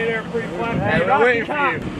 Hey there, free flat. Hey, we're waiting for you.